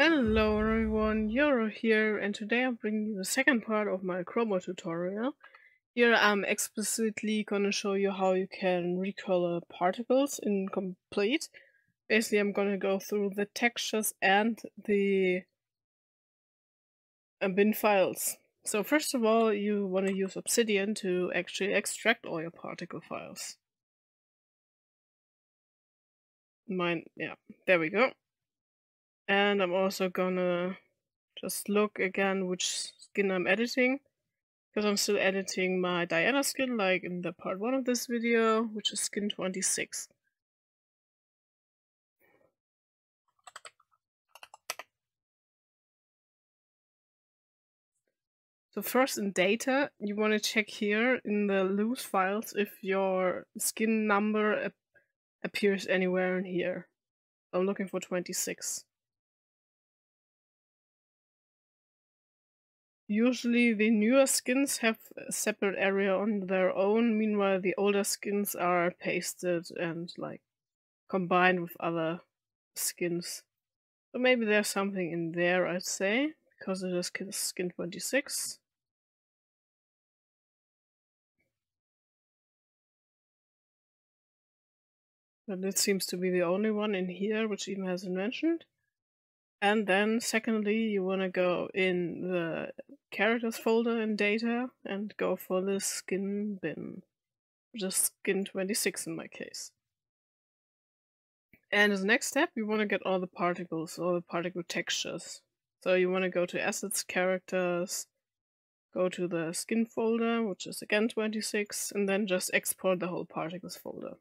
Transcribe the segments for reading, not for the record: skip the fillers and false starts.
Hello everyone, Yorû here, and today I'm bringing you the second part of my Chroma tutorial. Here I'm explicitly gonna show you how you can recolor particles in complete. Basically I'm gonna go through the textures and the bin files. So first of all, you wanna use Obsidian to actually extract all your particle files. Mine, yeah, there we go. And I'm also gonna just look again which skin I'm editing, because I'm still editing my Diana skin like in the part 1 of this video, which is skin 26. So first in data, you want to check here in the loose files if your skin number appears anywhere in here. I'm looking for 26. Usually the newer skins have a separate area on their own, meanwhile the older skins are pasted and like combined with other skins. So maybe there's something in there, I'd say, because it is skin 26. But it seems to be the only one in here which even hasn't mentioned. And then secondly, you want to go in the characters folder in data and go for the skin bin, which is skin 26 in my case. And as the next step, you want to get all the particles, all the particle textures. So you want to go to assets, characters, go to the skin folder, which is again 26, and then just export the whole particles folder.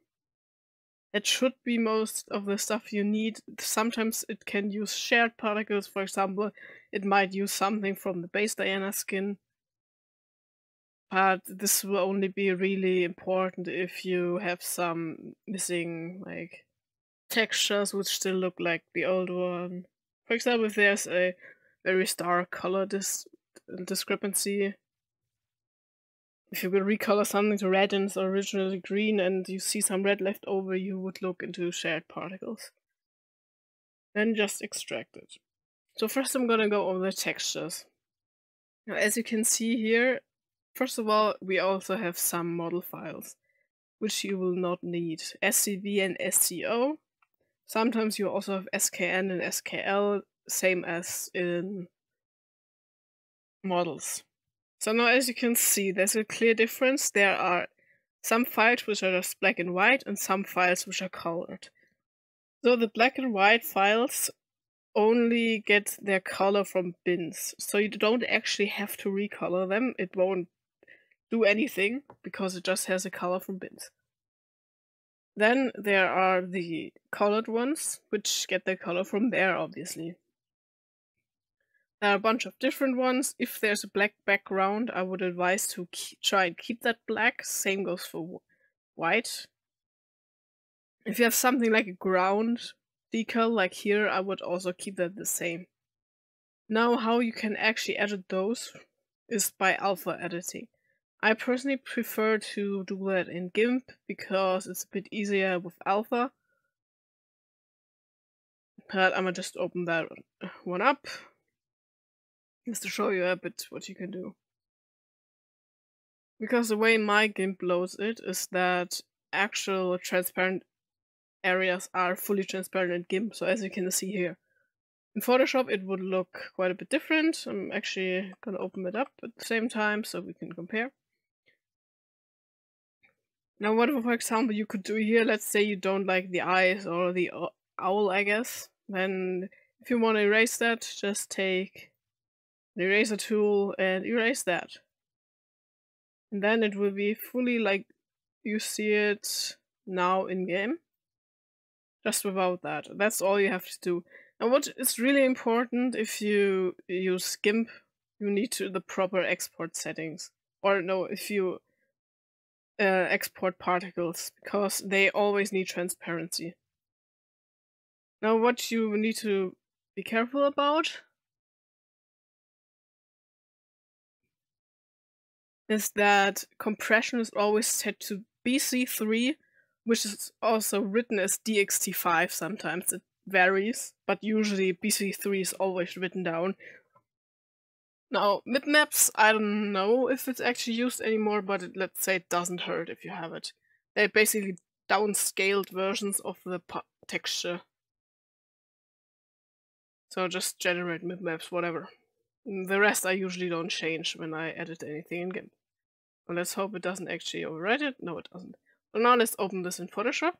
It should be most of the stuff you need. Sometimes it can use shared particles, for example. It might use something from the base Diana skin. But this will only be really important if you have some missing like textures which still look like the old one. For example, if there's a very stark color discrepancy, if you could recolor something to red and it's originally green and you see some red left over, you would look into shared particles. Then just extract it. So first I'm gonna go over the textures. Now as you can see here, first of all, we also have some model files, which you will not need. SCV and SCO. Sometimes you also have SKN and SKL, same as in models. So now as you can see, there's a clear difference. There are some files which are just black and white and some files which are colored. So the black and white files only get their color from bins. So you don't actually have to recolor them. It won't do anything because it just has a color from bins. Then there are the colored ones, which get their color from there, obviously. There are a bunch of different ones. If there's a black background, I would advise to try and keep that black. Same goes for white. If you have something like a ground decal, like here, I would also keep that the same. Now, how you can actually edit those is by alpha editing. I personally prefer to do that in GIMP because it's a bit easier with alpha. But I'm gonna just open that one up, just to show you a bit what you can do. Because the way my GIMP loads it is that actual transparent areas are fully transparent in GIMP, so as you can see here. In Photoshop it would look quite a bit different. I'm actually gonna open it up at the same time so we can compare. Now what, for example, you could do here, let's say you don't like the eyes or the owl, I guess. Then if you wanna erase that, just take the eraser tool and erase that. And then it will be fully like you see it now in game. Just without that. That's all you have to do. And what is really important, if you use GIMP, you need to the proper export settings. Or no, if you export particles, because they always need transparency. Now what you need to be careful about is that compression is always set to BC3, which is also written as DXT5 sometimes. It varies, but usually BC3 is always written down. Now, mipmaps, I don't know if it's actually used anymore, but it, let's say it doesn't hurt if you have it. They're basically downscaled versions of the texture. So just generate mipmaps, whatever. The rest I usually don't change when I edit anything in GIMP. Well, let's hope it doesn't actually overwrite it. No, it doesn't. So now let's open this in Photoshop.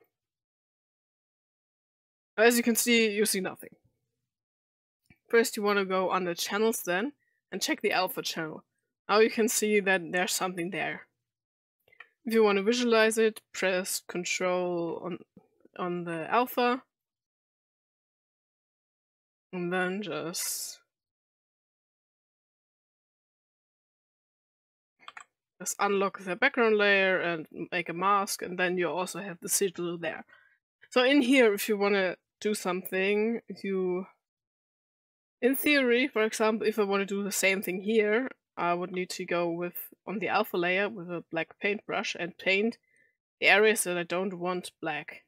As you can see, you see nothing. First you want to go under Channels then, and check the Alpha channel. Now you can see that there's something there. If you want to visualize it, press Ctrl on the Alpha. And then just unlock the background layer and make a mask, and then you also have the sigil there. So in here, if you want to do something, in theory, for example, if I want to do the same thing here, I would need to go on the alpha layer with a black paintbrush and paint the areas that I don't want black.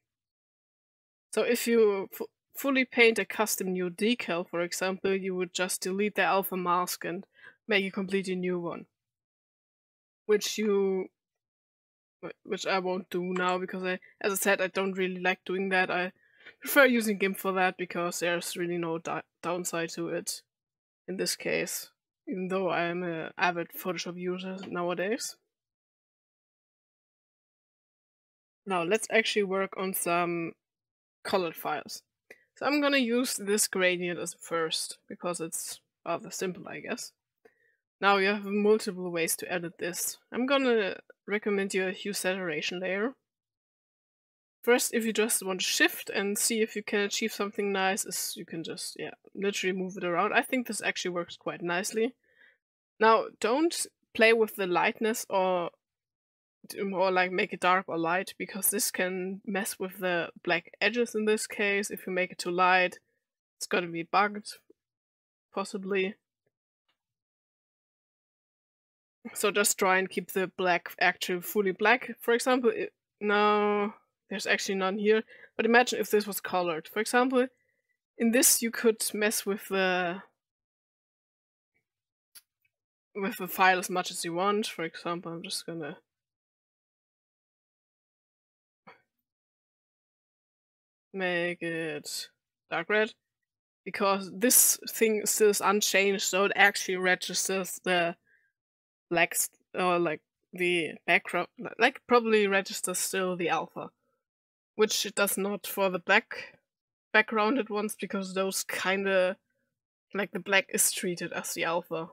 So if you fully paint a custom new decal, for example, you would just delete the alpha mask and make a completely new one, which I won't do now because, as I said, I don't really like doing that. I prefer using GIMP for that because there's really no downside to it in this case, even though I'm an avid Photoshop user nowadays. Now let's actually work on some colored files. So I'm gonna use this gradient as first because it's rather simple, I guess. Now you have multiple ways to edit this. I'm gonna recommend you a hue saturation layer. First, if you just want to shift and see if you can achieve something nice, is you can just, yeah, literally move it around. I think this actually works quite nicely. Now, don't play with the lightness or like make it dark or light, because this can mess with the black edges in this case. If you make it too light, it's gonna be bugged, possibly. So just try and keep the black actually fully black. For example, now there's actually none here, but imagine if this was colored. For example, in this you could mess with the file as much as you want. For example, I'm just gonna make it dark red, because this thing still is unchanged, so it actually registers the black, or like the background, like probably registers still the alpha, which it does not for the black backgrounded ones, because those kinda, like the black is treated as the alpha.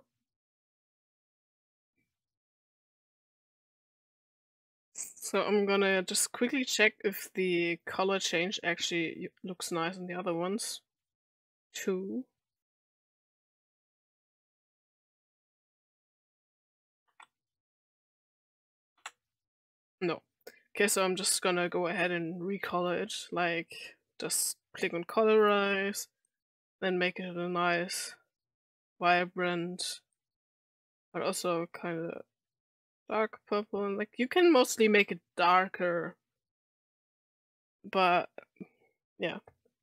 So I'm gonna just quickly check if the color change actually looks nice on the other ones too. No. Okay, so I'm just gonna go ahead and recolor it. Like, just click on colorize, then make it a nice, vibrant, but also kind of dark purple. And like, you can mostly make it darker, but yeah,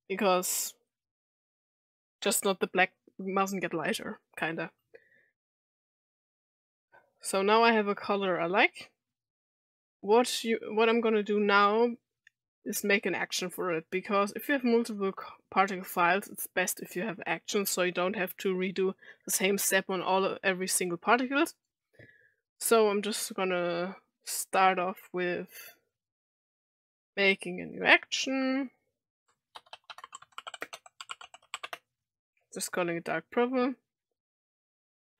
because just not the black mustn't get lighter, kinda. So now I have a color I like. What I'm gonna do now is make an action for it, because if you have multiple particle files, it's best if you have actions, so you don't have to redo the same step on every single particle. So I'm just gonna start off with making a new action, just calling it dark purple,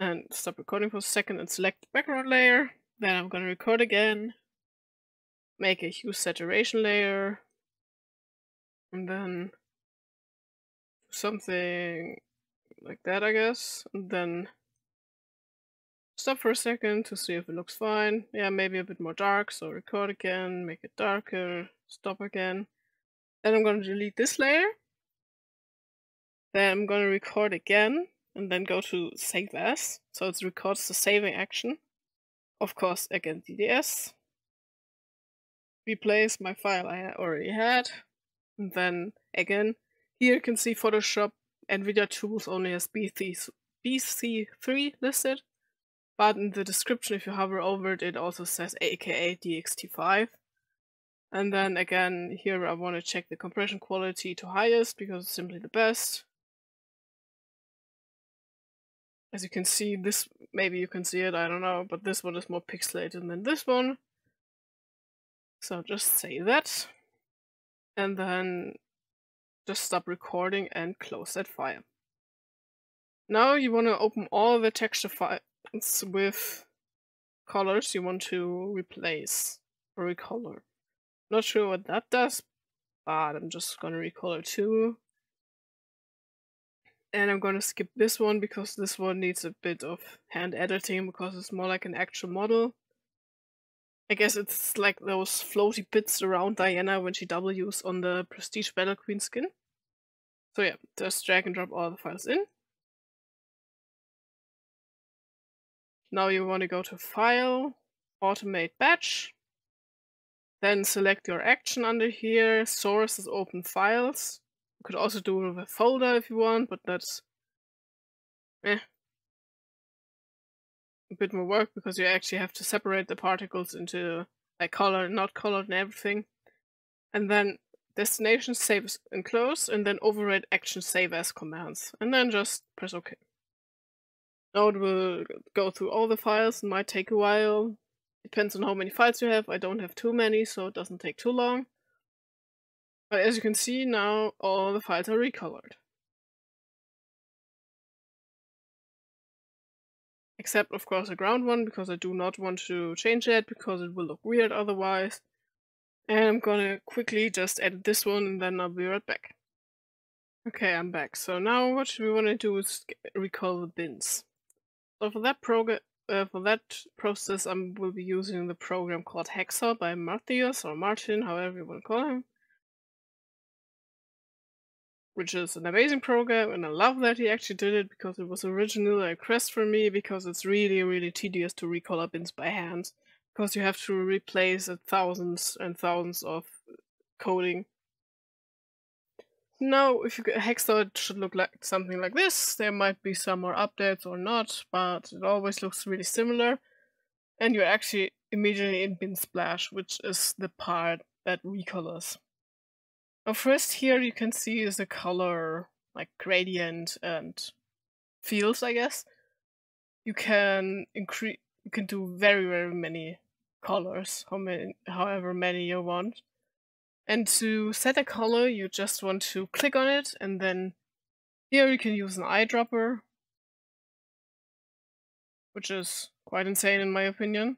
and stop recording for a second and select the background layer. Then I'm gonna record again. Make a hue saturation layer, and then something like that, I guess, and then stop for a second to see if it looks fine. Yeah, maybe a bit more dark, so record again, make it darker, stop again. Then I'm gonna delete this layer, then I'm gonna record again, and then go to save as, so it records the saving action. Of course, again DDS. Replace my file I already had, and then again Here you can see Photoshop NVIDIA tools only has BC3 listed, but in the description, if you hover over it, it also says aka DXT5. And then again, here I want to check the compression quality to highest because it's simply the best. As you can see, this, maybe you can see it, I don't know, but this one is more pixelated than this one. So just say that, and then just stop recording and close that file. Now you want to open all the texture files with colors you want to replace or recolor. Not sure what that does, but I'm just gonna recolor too. And I'm gonna skip this one because this one needs a bit of hand editing because it's more like an actual model. I guess it's like those floaty bits around Diana when she W's on the Prestige Battlequeen skin. So yeah, just drag and drop all the files in. Now you want to go to File, Automate Batch. Then select your action under here, source is open files. You could also do it with a folder if you want, but that's a bit more work because you actually have to separate the particles into like color and not colored and everything. And then destination, save and close, and then override action save as commands. And then just press OK. Now it will go through all the files, it might take a while. Depends on how many files you have. I don't have too many, so it doesn't take too long. But as you can see, now all the files are recolored. Except, of course, the ground one, because I do not want to change that, because it will look weird otherwise. And I'm gonna quickly just edit this one, and then I'll be right back. Okay, I'm back. So now what we want to do is recolor the bins. So for that program, for that process, I will be using the program called Hexer by Martius or Martin, however you want to call him, which is an amazing program, and I love that he actually did it because it was originally a request from me because it's really, really tedious to recolor bins by hand because you have to replace thousands and thousands of coding. Now, if you get Hacksaw, it should look like something like this. There might be some more updates or not, but it always looks really similar. And you're actually immediately in bin splash, which is the part that recolors. Now, first here you can see is the color, like gradient and fields, I guess. You can increase, you can do very, very many colors, however many you want. And to set a color, you just want to click on it, and then here you can use an eyedropper, which is quite insane in my opinion.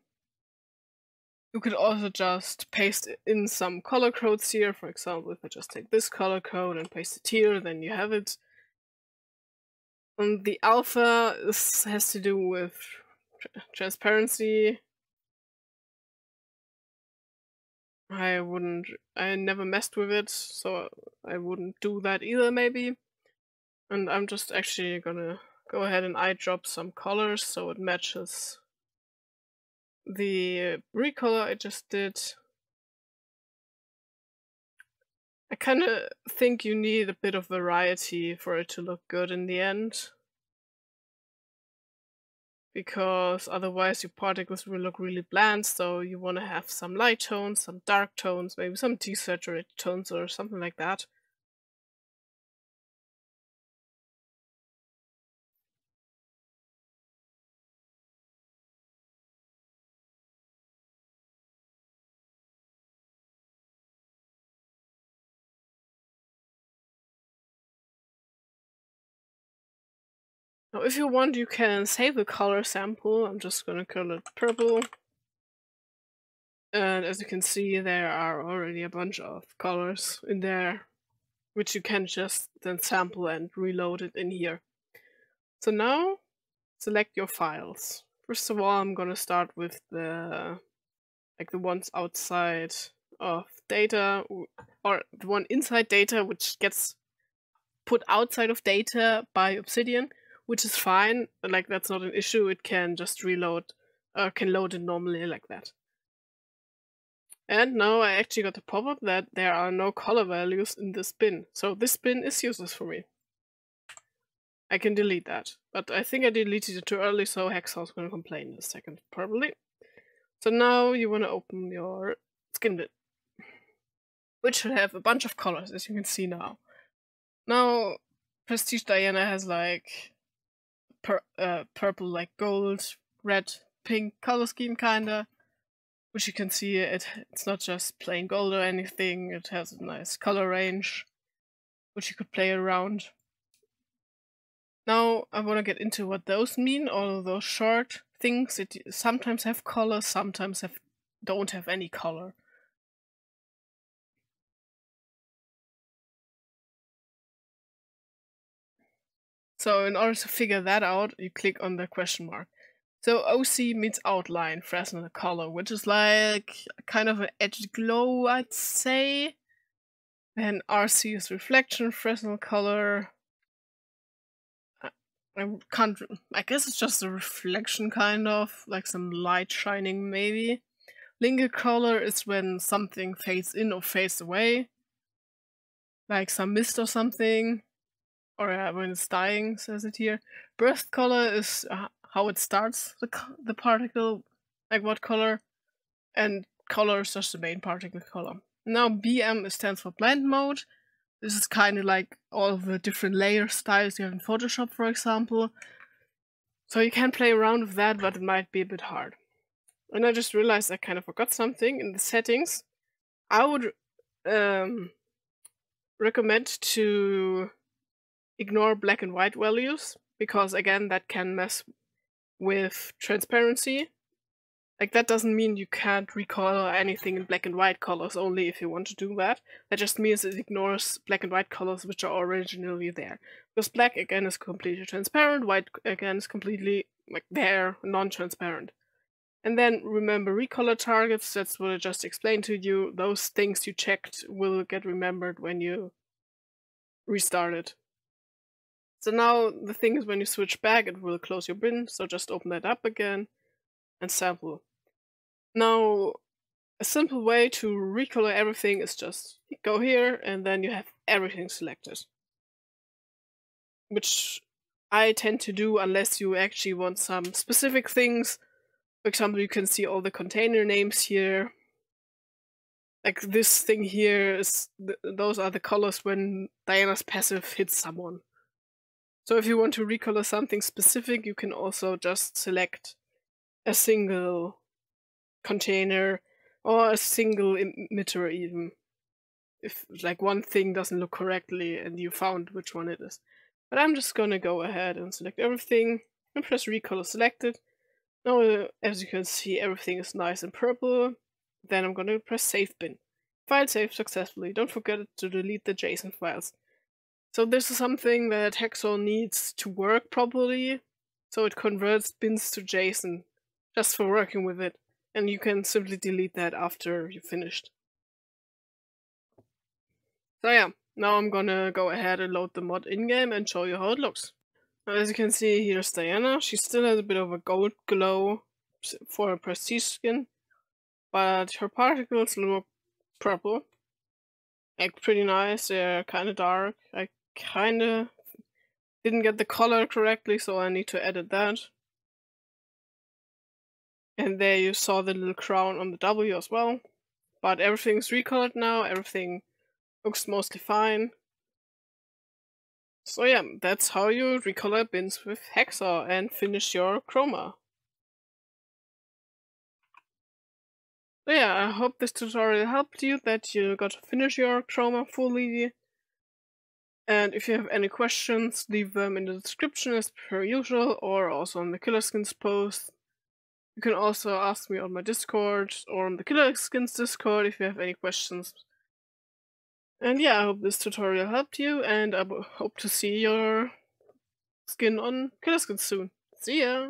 You could also just paste in some color codes here. For example, if I just take this color code and paste it here, then you have it. And the alpha has to do with transparency. I never messed with it, so I wouldn't do that either maybe. And I'm just actually gonna go ahead and eyedrop some colors so it matches the recolor I just did. I kinda think you need a bit of variety for it to look good in the end, because otherwise your particles will look really bland, so you want to have some light tones, some dark tones, maybe some desaturated tones or something like that. Now, if you want, you can save the color sample. I'm just gonna color it purple. And as you can see, there are already a bunch of colors in there, which you can just then sample and reload it in here. So now, select your files. First of all, I'm gonna start with the ones outside of data, or the one inside data, which gets put outside of data by Obsidian. Which is fine, like that's not an issue, it can just reload, or can load it normally like that. And now I actually got the pop-up that there are no color values in this bin. So this bin is useless for me. I can delete that, but I think I deleted it too early, so Hacksaw is going to complain in a second, probably. So now you want to open your skin bin, which should have a bunch of colors, as you can see now. Now, Prestige Diana has like purple, like gold, red, pink color scheme, kinda. Which you can see, it's not just plain gold or anything, it has a nice color range, which you could play around. Now I want to get into what those mean, all of those short things that sometimes have color, sometimes don't have any color. So in order to figure that out, you click on the question mark. So OC means outline, Fresnel color, which is like kind of an edged glow, I'd say. And RC is reflection, Fresnel color. I guess it's just a reflection, kind of like some light shining, maybe. Linger color is when something fades in or fades away, like some mist or something, or when it's dying, says it here. Burst color is how it starts the particle, like what color, and color is just the main particle color. Now BM stands for blend mode. This is kind of like all of the different layer styles you have in Photoshop, for example. So you can play around with that, but it might be a bit hard. And I just realized I kind of forgot something in the settings. I would recommend to ignore black and white values, because again, that can mess with transparency. Like, that doesn't mean you can't recolor anything in black and white colors only if you want to do that. That just means it ignores black and white colors which are originally there. Because black again is completely transparent, white again is completely like there, non-transparent. And then remember recolor targets, that's what I just explained to you. Those things you checked will get remembered when you restart it. So now the thing is, when you switch back, it will close your bin, so just open that up again and sample. Now, a simple way to recolor everything is just go here and then you have everything selected. Which I tend to do unless you actually want some specific things. For example, you can see all the container names here. Like this thing here, those are the colors when Diana's passive hits someone. So if you want to recolor something specific, you can also just select a single container or a single emitter, even if like one thing doesn't look correctly and you found which one it is. But I'm just gonna go ahead and select everything and press recolor selected. Now as you can see, everything is nice and purple. Then I'm gonna press save bin. File saved successfully. Don't forget to delete the JSON files. So this is something that Hacksaw needs to work properly. So it converts bins to JSON just for working with it, and you can simply delete that after you finished. So yeah, now I'm gonna go ahead and load the mod in-game and show you how it looks. Now, as you can see, here's Diana. She still has a bit of a gold glow for her Prestige skin, but her particles look purple. Like, pretty nice, they're kinda dark. I kinda didn't get the color correctly, so I need to edit that. And there you saw the little crown on the W as well. But everything's recolored now, everything looks mostly fine. So yeah, that's how you recolor bins with Hacksaw and finish your Chroma. So yeah, I hope this tutorial helped you, that you got to finish your Chroma fully. And if you have any questions, leave them in the description as per usual, or also on the Killer Skins post. You can also ask me on my Discord or on the Killer Skins Discord if you have any questions. And yeah, I hope this tutorial helped you, and I hope to see your skin on Killer Skins soon. See ya!